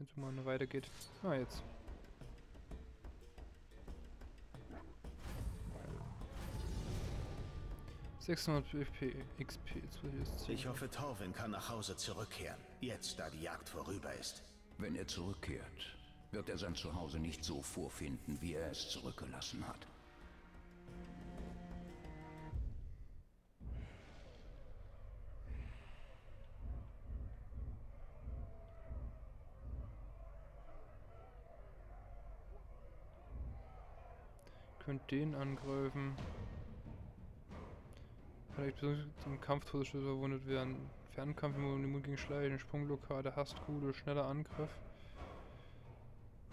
Wenn es mal eine Weile geht. Ah, jetzt. XP. Ich hoffe, Torvin kann nach Hause zurückkehren, jetzt da die Jagd vorüber ist. Wenn er zurückkehrt, wird er sein Zuhause nicht so vorfinden, wie er es zurückgelassen hat. Könnt den angreifen. Vielleicht besonders zum Kampftodesstoß verwundet werden. Fernkampf im Mund gegen Schleichen, Sprungblockade, Hastkugel, schneller Angriff.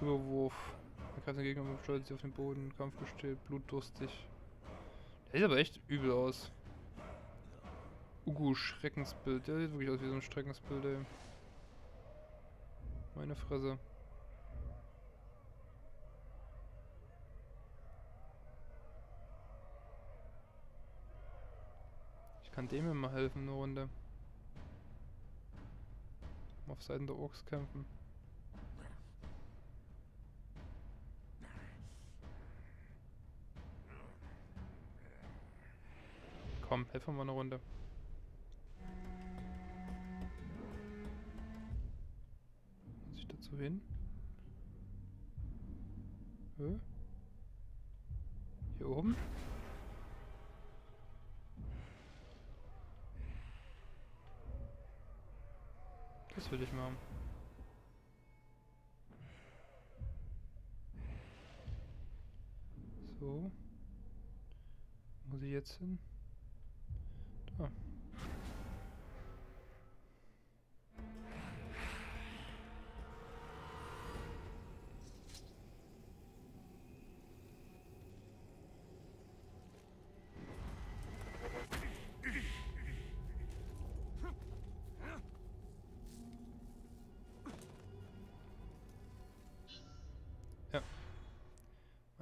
Überwurf. Man greift den Gegner und steuert sie auf den Boden. Kampf gestellt, blutdurstig. Der sieht aber echt übel aus. Ugu, Schreckensbild. Der sieht wirklich aus wie so ein Schreckensbild, ey. Meine Fresse. Kann dem immer helfen, eine Runde. Mal auf Seiten der Orks kämpfen. Komm, helfen wir eine Runde. Muss ich dazu hin? Hä? Hier oben? Das will ich machen. So. Muss ich jetzt hin? Da.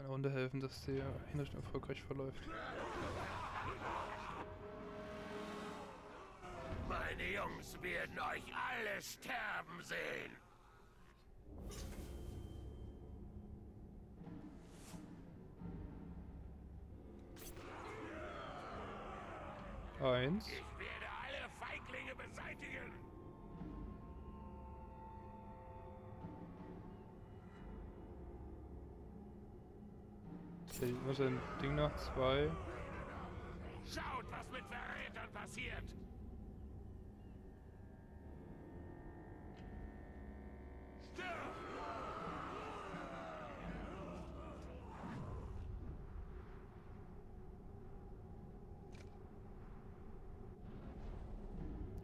Runde helfen, dass die Hinrichtung erfolgreich verläuft. Meine Jungs werden euch alle sterben sehen. Eins. Ich werde alle Feiglinge beseitigen. Ich muss ein Ding nach zwei. Schaut, was mit Verrätern passiert! Stirb!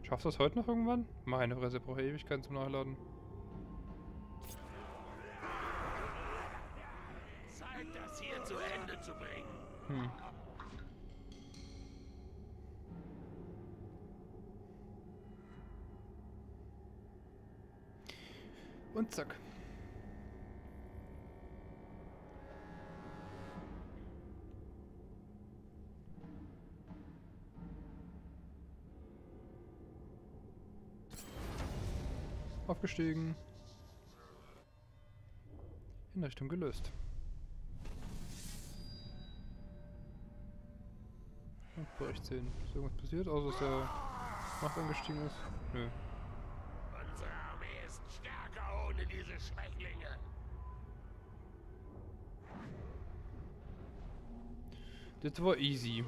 Schaffst du das heute noch irgendwann? Meine Fresse, braucht Ewigkeiten zum Nachladen. Zu Ende zu bringen. Hm. Und zack. Aufgestiegen. Hinrichtung gelöst. Bei euch 10. Ist irgendwas passiert? Außer dass der Macht angestiegen ist? Nö. Unsere Armee ist stärker ohne diese Schwächlinge. Das war easy.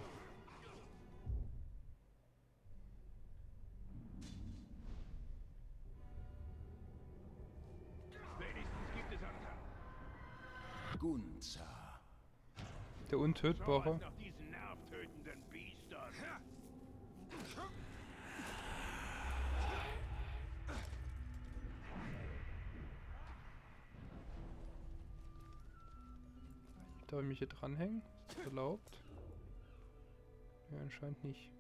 Gunza. Der Untötbare. Darf ich mich hier dranhängen? Ist das erlaubt? Ja, anscheinend nicht.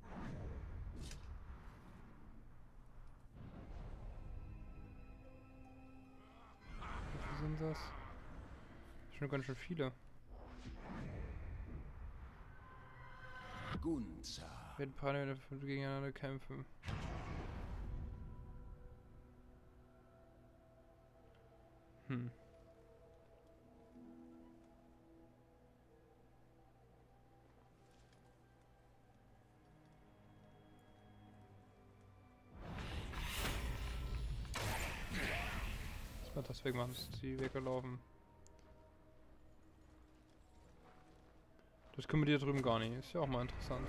Wie viele sind das? Schon ganz schön viele. Gunza. wenn Paladin gegeneinander kämpfen. Hm. Das war deswegen, machen sie weggelaufen. Das können wir hier drüben gar nicht. Ist ja auch mal interessant.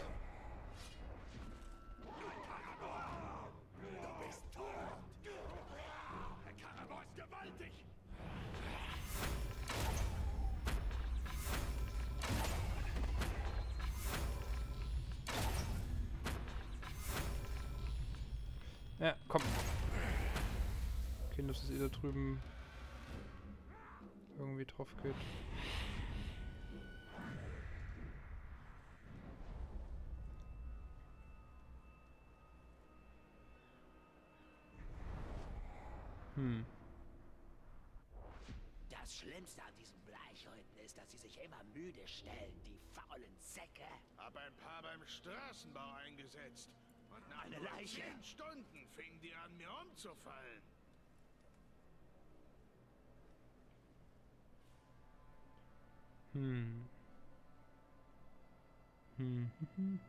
Ja, komm. Okay, dass es eh da drüben irgendwie drauf geht. Hm. Das Schlimmste an diesen Bleichhäuten ist, dass sie sich immer müde stellen, die faulen Säcke. Hab ein paar beim Straßenbau eingesetzt. Und nach einer Leiche. 10 Stunden fingen die an, mir umzufallen. Hm. Hm.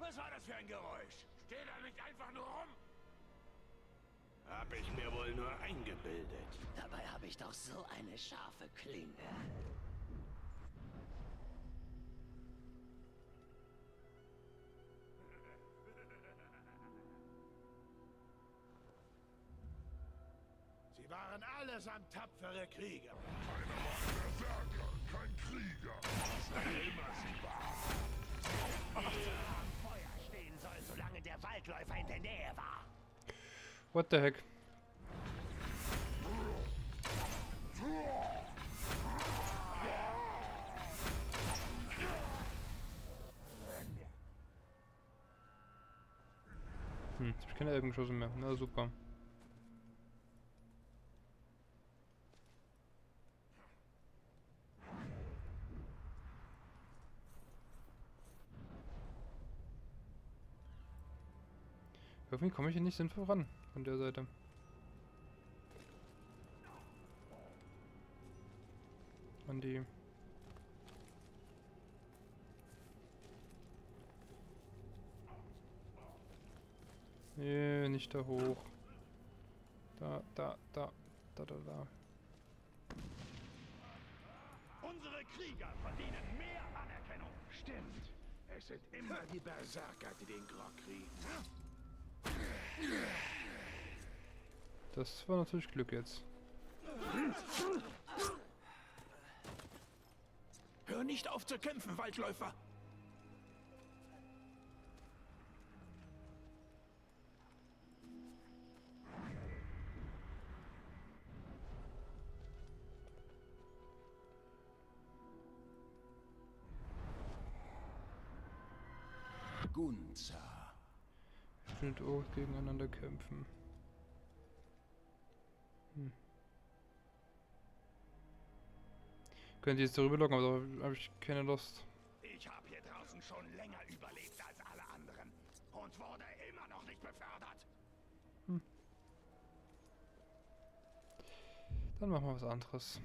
Was war das für ein Geräusch? Steh da nicht einfach nur rum! Hab ich mir wohl nur eingebildet. Dabei habe ich doch so eine scharfe Klinge. Sie waren allesamt tapfere Krieger. Keiner war ein Berserker, kein Krieger. Was immer sie waren. Solange der Waldläufer in der Nähe war. What the heck? Hm, jetzt hab ich keine Elbengeschosse mehr. Na super. Irgendwie komme ich hier nicht sinnvoll ran, von der Seite. An die... Nee, nicht da hoch. Da. Unsere Krieger verdienen mehr Anerkennung. Stimmt. Es sind immer die Berserker, die den Grog kriegen. Das war natürlich Glück jetzt. Hör nicht auf zu kämpfen, Waldläufer! Gunza. Und auch gegeneinander kämpfen. Hm. Könnt ihr jetzt darüber locken, aber da habe ich keine Lust. Ich habe hier draußen schon länger überlebt als alle anderen und wurde immer noch nicht befördert. Hm. Dann machen wir was anderes.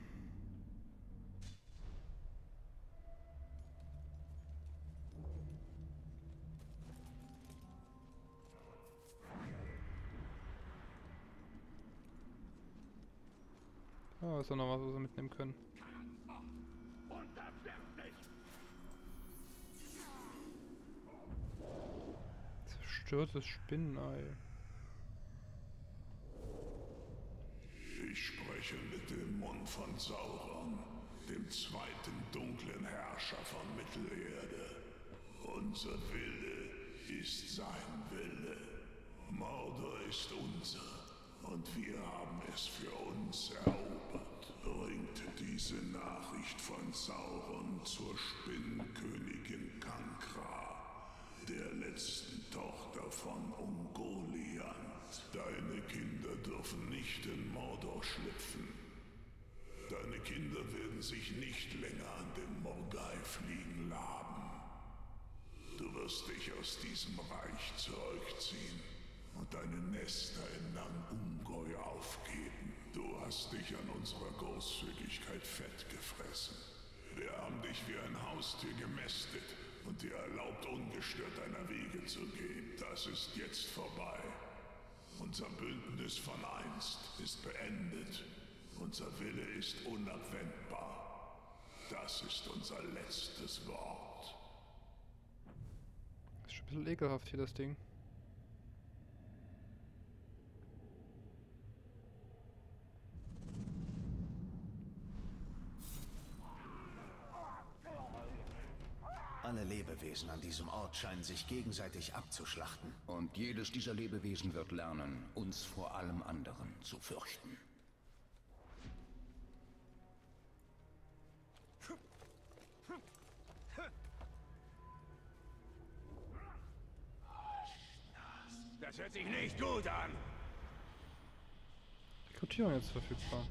Oh, ist doch noch was, was wir mitnehmen können. Zerstörtes Spinnenei. Ich spreche mit dem Mund von Sauron, dem zweiten dunklen Herrscher von Mittelerde. Unser Wille ist sein Wille. Mordor ist unser. Und wir haben es für uns erobert. Bringt diese Nachricht von Sauron zur Spinnenkönigin Kankra, der letzten Tochter von Ungoliant. Deine Kinder dürfen nicht in Mordor schlüpfen. Deine Kinder werden sich nicht länger an den Mordor fliegen laben. Du wirst dich aus diesem Reich zurückziehen und deine Nester in Nan-Ungoi aufgeben. Du hast dich an unserer Großzügigkeit fettgefressen. Wir haben dich wie ein Haustier gemästet und dir erlaubt, ungestört deiner Wege zu gehen. Das ist jetzt vorbei. Unser Bündnis von einst ist beendet. Unser Wille ist unabwendbar. Das ist unser letztes Wort. Ist schon ein bisschen ekelhaft hier, das Ding. Alle Lebewesen an diesem Ort scheinen sich gegenseitig abzuschlachten. Und jedes dieser Lebewesen wird lernen, uns vor allem anderen zu fürchten. Das hört sich nicht gut an! Rekrutierung jetzt verfügbar.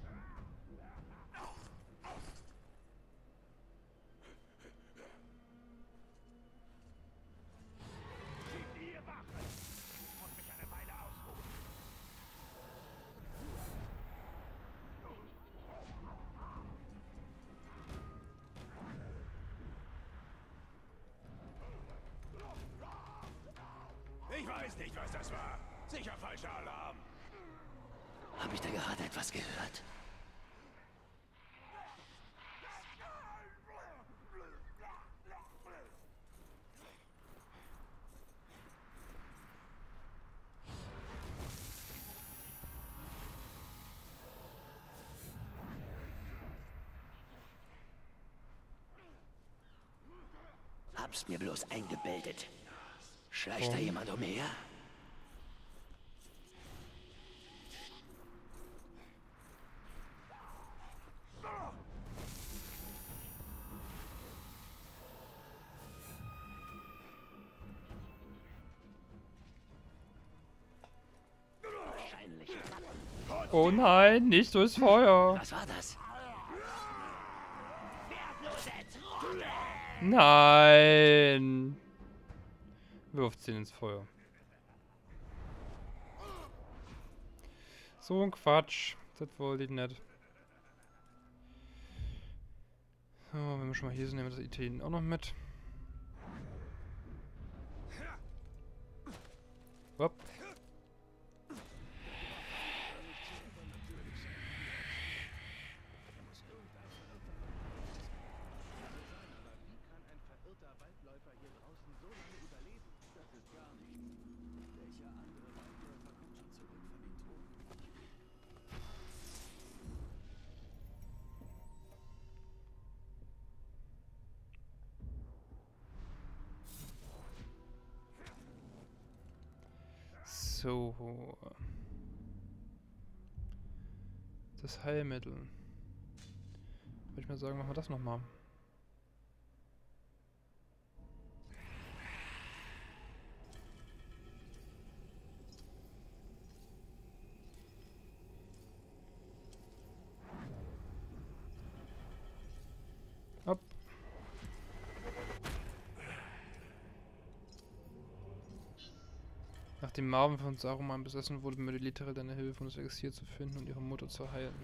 Ich weiß nicht, was das war. Sicher falscher Alarm. Habe ich da gerade etwas gehört? Hab's mir bloß eingebildet. Schleicht da jemand umher? Oh nein, nicht durchs Feuer. Was war das? Nein. Wirft sie ins Feuer. So ein Quatsch. Das wollte ich nicht. So, wenn wir schon mal hier sind, nehmen wir das Itariel auch noch mit. Hopp. So. Das Heilmittel. Würde ich mal sagen, machen wir das nochmal. Nachdem Marwen von Saruman besessen wurde, möchte Litaril deine Hilfe, um das Exil zu finden und ihre Mutter zu heilen.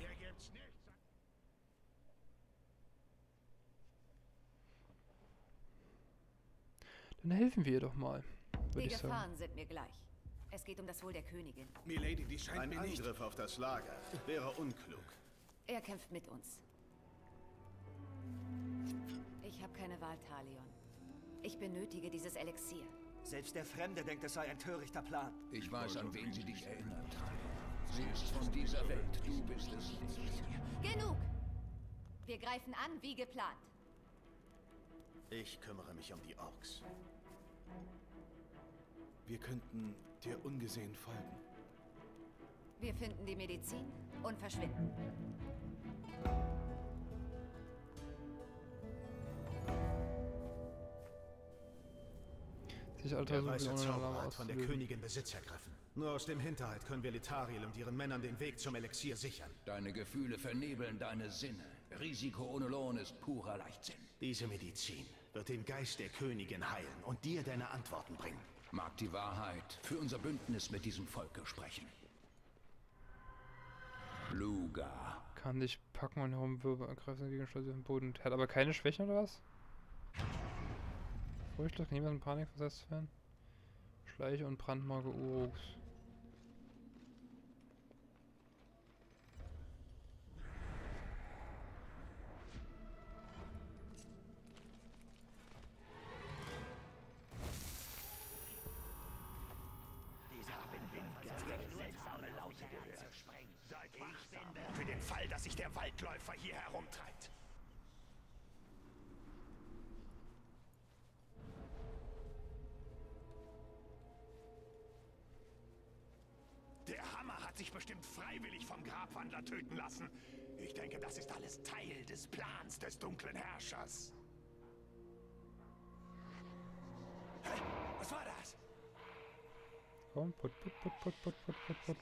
Dann helfen wir ihr doch mal, würde ich sagen. Die Gefahren sind mir gleich. Es geht um das Wohl der Königin. Milady, die scheint mir nicht. Ein Angriff auf das Lager wäre unklug. Er kämpft mit uns. Ich habe keine Wahl, Talion. Ich benötige dieses Elixier. Selbst der Fremde denkt, es sei ein törichter Plan. Ich weiß, an wen sie dich erinnert. Sie ist von dieser Welt. Du bist es nicht. Genug! Wir greifen an, wie geplant. Ich kümmere mich um die Orks. Wir könnten dir ungesehen folgen. Wir finden die Medizin und verschwinden. Ich der weiße Zauberer hat von der Königin Besitz ergriffen. Nur aus dem Hinterhalt können wir Litaril und ihren Männern den Weg zum Elixier sichern. Deine Gefühle vernebeln deine Sinne. Risiko ohne Lohn ist purer Leichtsinn. Diese Medizin wird den Geist der Königin heilen und dir deine Antworten bringen. Mag die Wahrheit für unser Bündnis mit diesem Volke sprechen. Luga. Kann dich packen und Haumwirbel ergreifen gegen Stolz auf den Boden. Hat aber keine Schwächen oder was? Furchtlos, kann niemand in Panik versetzt werden? Schleiche und Brandmarke Uruks. Dieser Abendwind seltsame Laute gehört. Seid wachsam für den Fall, dass sich der Waldläufer hier herumtreibt. Sich bestimmt freiwillig vom Grabwandler töten lassen. Ich denke, das ist alles Teil des Plans des dunklen Herrschers. Hey, was war das? Komm, put, put, put, put, put, put, put, put.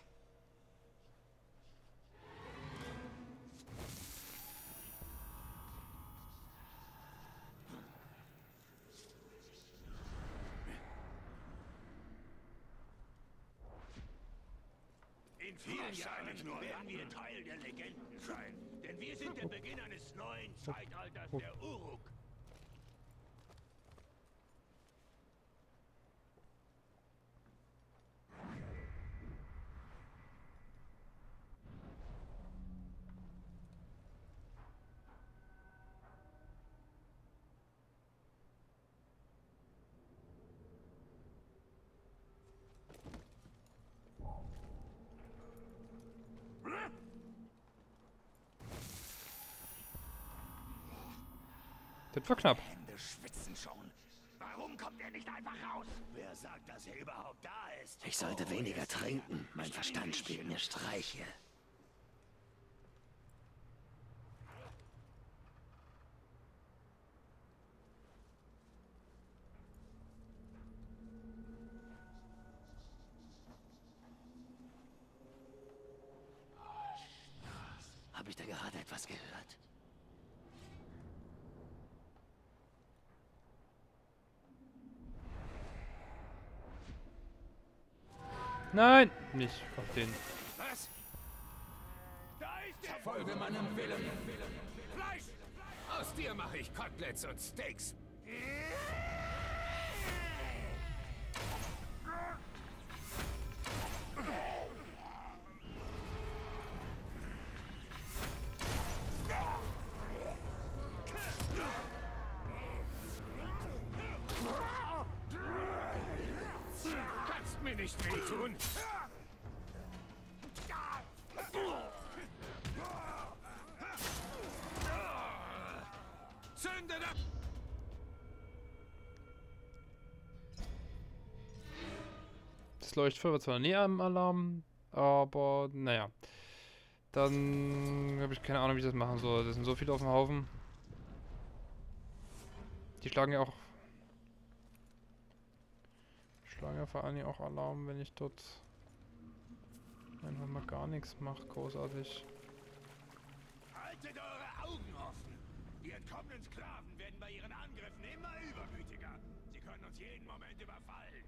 Werden wir Teil der Legenden sein, denn wir sind der Beginn eines neuen Zeitalters der Uruk. Das war knapp. Hände schwitzen schon. Warum kommt er nicht einfach raus? Wer sagt, dass er überhaupt da ist? Ich sollte weniger trinken. Mein Verstand spielt mir Streiche. Habe ich da gerade etwas gehört? Nein, nicht auf den. Was? Da ist der! Folge meinem Willen. Fleisch! Aus dir mache ich Koteletts und Steaks. Nicht mehr tun. Zünde das. Das Leuchtfeuer war zwar nie am Alarm, aber naja. Dann habe ich keine Ahnung, wie ich das machen soll. Das sind so viele auf dem Haufen. Die schlagen ja auch. Vor allem auch Alarm, wenn ich dort einfach mal gar nichts mache, großartig. Haltet eure Augen offen! Die entkommenen Sklaven werden bei ihren Angriffen immer übermütiger. Sie können uns jeden Moment überfallen.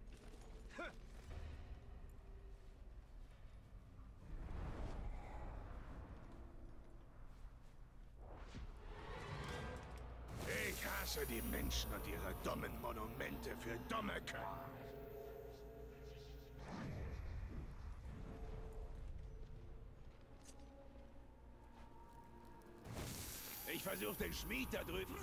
Ich hasse die Menschen und ihre dummen Monumente für dumme Köpfe. Ich versuche den Schmied da drüben.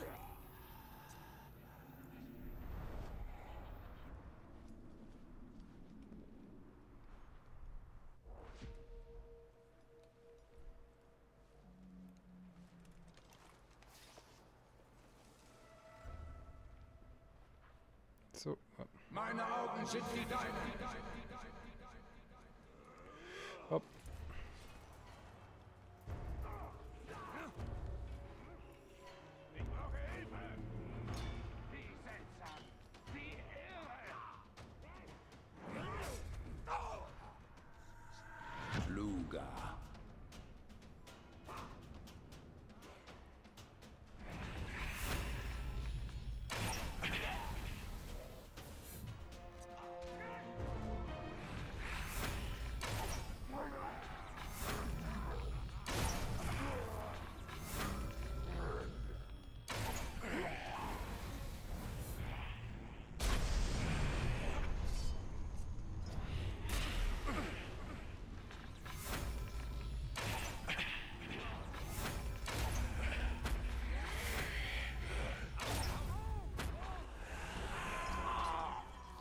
So. Meine Augen sind wie deine. Hopp. sogar.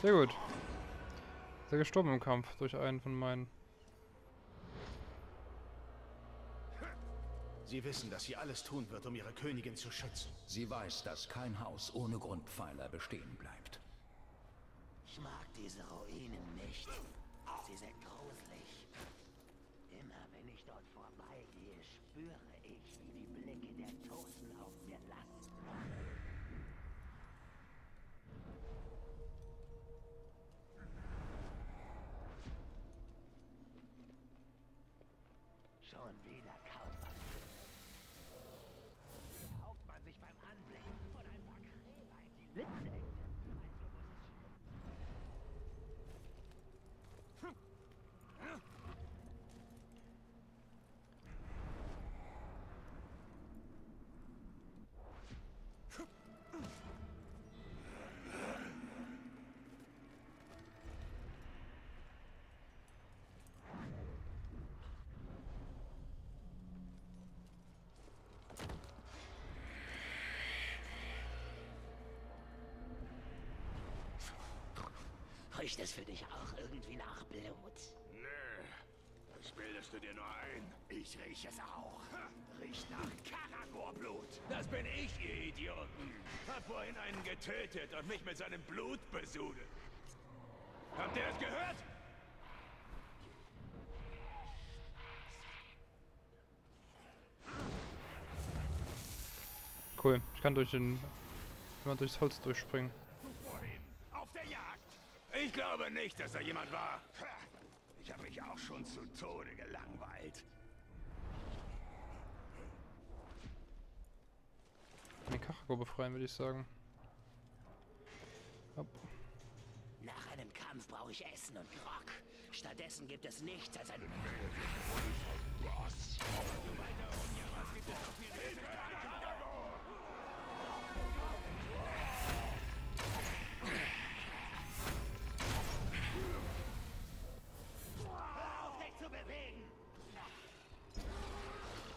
Sehr gut. Ist er gestorben im Kampf durch einen von meinen. Sie wissen, dass sie alles tun wird, um ihre Königin zu schützen. Sie weiß, dass kein Haus ohne Grundpfeiler bestehen bleibt. Ich mag diese Ruinen nicht. Sie sind gruselig. Immer wenn ich dort vorbeigehe, spüre ich, wie die Blicke der Toten auf mir lasten. Schon wieder Kaufmann. Der Hauptmann sich beim Anblick von ein paar Krähen die Lippen engt. Riecht es für dich auch irgendwie nach Blut? Nee, das bildest du dir nur ein. Ich rieche es auch. Riecht nach Karagor-Blut. Das bin ich, ihr Idioten. Hab vorhin einen getötet und mich mit seinem Blut besudelt. Habt ihr das gehört? Cool, ich kann durchs Holz durchspringen. Auf der Jagd! Ich glaube nicht, dass da jemand war. Ich habe mich auch schon zu Tode gelangweilt. Den Karakor befreien, würde ich sagen. Hopp. Nach einem Kampf brauche ich Essen und Grog. Stattdessen gibt es nichts als ein...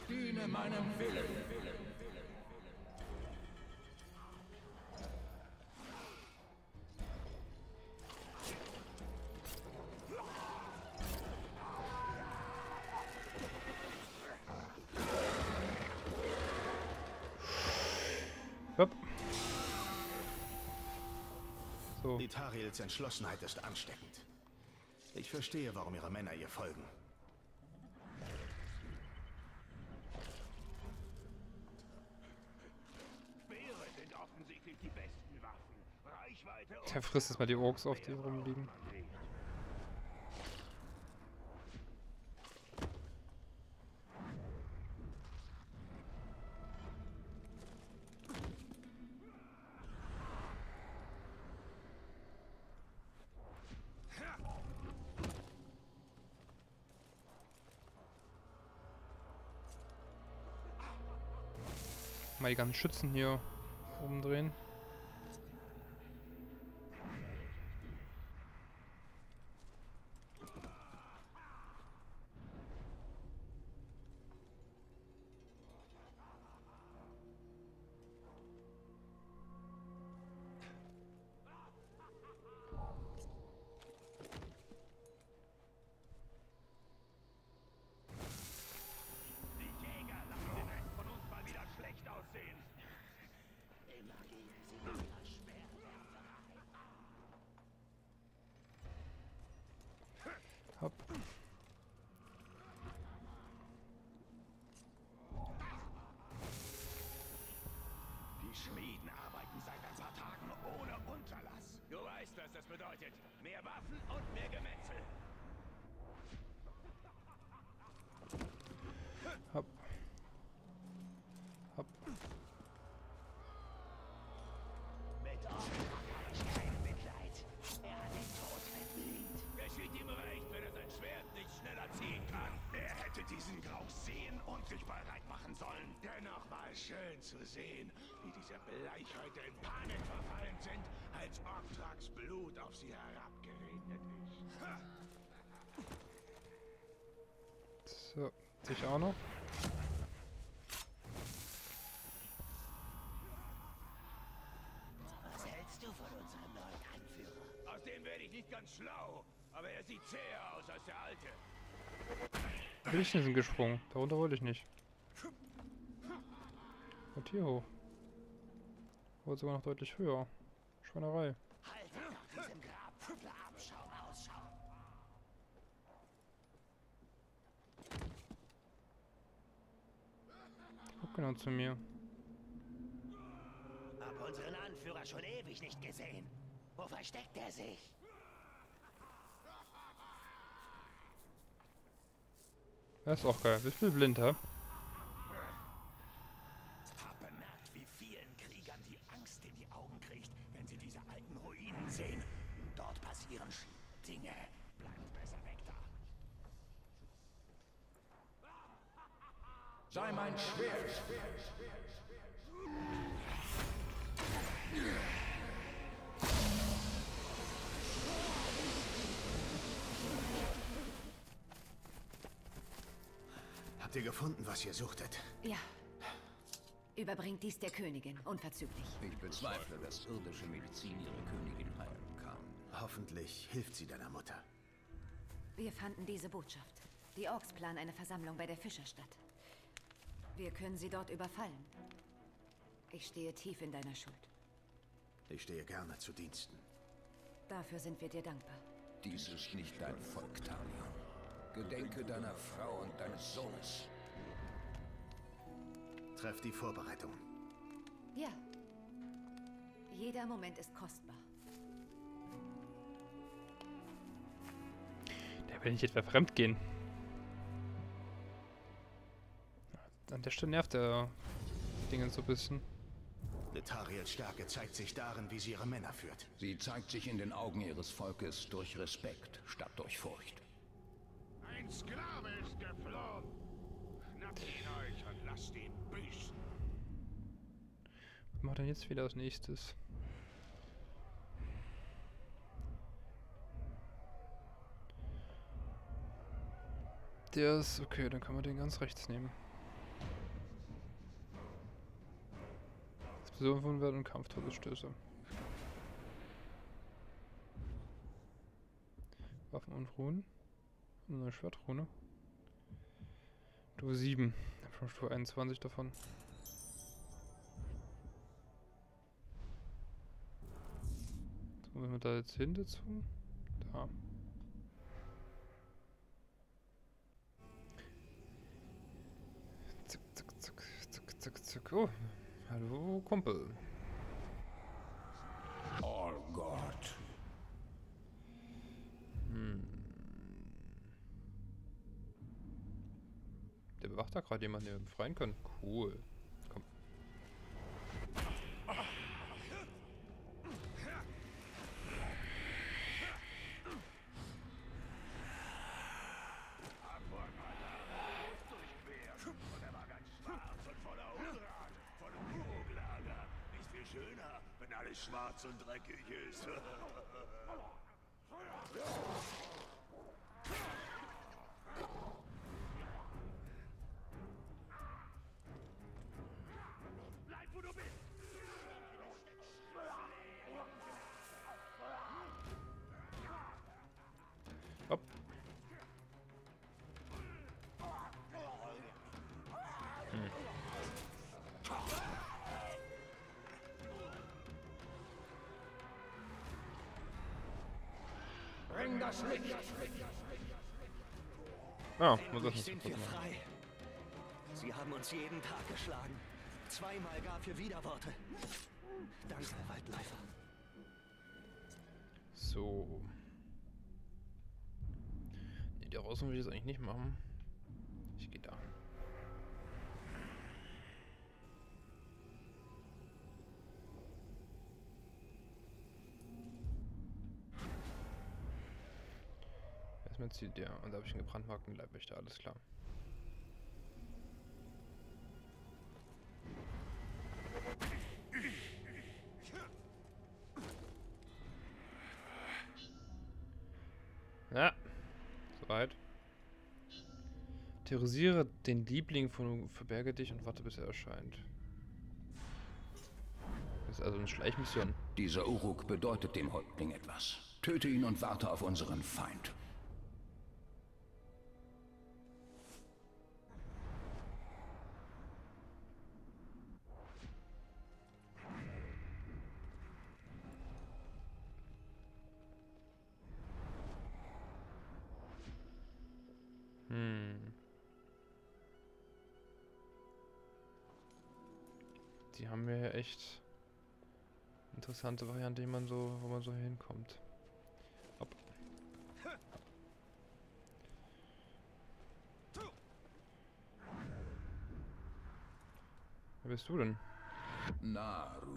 Diene meinem Willen. Hopp. So. Litarils Entschlossenheit ist ansteckend. Ich verstehe, warum ihre Männer ihr folgen. Der frisst jetzt mal die Orks auf, die rumliegen. Mal die ganzen Schützen hier umdrehen. Hopp. Die Schmieden arbeiten seit ein paar Tagen ohne Unterlass. Du weißt, was das bedeutet. Mehr Waffen und mehr Gemetzel. diese Bleichhäute in Panik verfallen sind, als Ortraks Blut auf sie herabgeregnet ist. Ha! So, dich auch noch. Was hältst du von unserem neuen Anführer? Aus dem werde ich nicht ganz schlau, aber er sieht zäher aus als der alte. Da bin ich nicht gesprungen. Darunter wollte ich nicht. Und hier hoch. Wurde sogar noch deutlich höher. Schweinerei. Halt nach diesem Grab für Abschau Ausschau. Guck genau zu mir. Hab unseren Anführer schon ewig nicht gesehen. Wo versteckt er sich? Das ist auch geil. Wie viel blind, hä? Ich hab bemerkt, wie vielen Kriegern die Angst in die Augen kriegt, wenn sie diese alten Ruinen sehen. Dort passieren Dinge. Bleibt besser weg da. Sei mein Schwert. Habt ihr gefunden, was ihr suchtet? Ja. Überbringt dies der Königin, unverzüglich. Ich bezweifle, dass irdische Medizin ihre Königin heilen kann. Hoffentlich hilft sie deiner Mutter. Wir fanden diese Botschaft. Die Orks planen eine Versammlung bei der Fischerstadt. Wir können sie dort überfallen. Ich stehe tief in deiner Schuld. Ich stehe gerne zu Diensten. Dafür sind wir dir dankbar. Dies ist nicht dein Volk, Talion. Gedenke deiner Frau und deines Sohnes. Treff die Vorbereitungen. Ja. Jeder Moment ist kostbar. Da will ich etwa fremd gehen. An der Stelle nervt der Dingens so ein bisschen. Litariels Stärke zeigt sich darin, wie sie ihre Männer führt. Sie zeigt sich in den Augen ihres Volkes durch Respekt statt durch Furcht. Ein Sklave ist geflohen. Schnappt ihn euch und lasst ihn büßen. Was macht denn jetzt wieder als nächstes? Der ist okay, dann kann man den ganz rechts nehmen. Explosion von Wert und Kampftodesstöße. Waffen und Ruhen. Eine Schwertrune. Stufe 7. Ich habe schon Stufe 21 davon. So, wenn wir da jetzt hin dazu. Da. Zack, zack, zack, zack, zack, zack. Oh, hallo Kumpel. Oh Gott. Der bewacht da gerade jemanden, den wir befreien können. Cool. Komm. Nicht viel schöner, wenn alles schwarz und dreckig ist. Hopp. Bring das Licht. Ja, muss das nicht so gut machen. Sie haben uns jeden Tag geschlagen. Zweimal gab ihr Widerworte. Danke, Waldläufer. So. Nee, da raus will ich das eigentlich nicht machen. Ich gehe da. Erstmal zieht der. Und da habe ich einen gebrandmarkten Leibwächter, alles klar. Ja, soweit. Terrorisiere den Liebling von Verberge dich und warte, bis er erscheint. Das ist also eine Schleichmission. Dieser Uruk bedeutet dem Häuptling etwas. Töte ihn und warte auf unseren Feind. Die haben wir hier echt interessante Variante, wo man so hinkommt. Hopp. Wer bist du denn?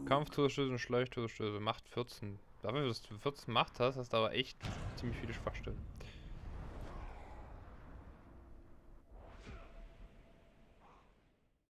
Kampftodesstöße und Schleichtodesstöße. Macht 14. Dafür, dass du 14 Macht hast, hast du aber echt ziemlich viele Schwachstellen.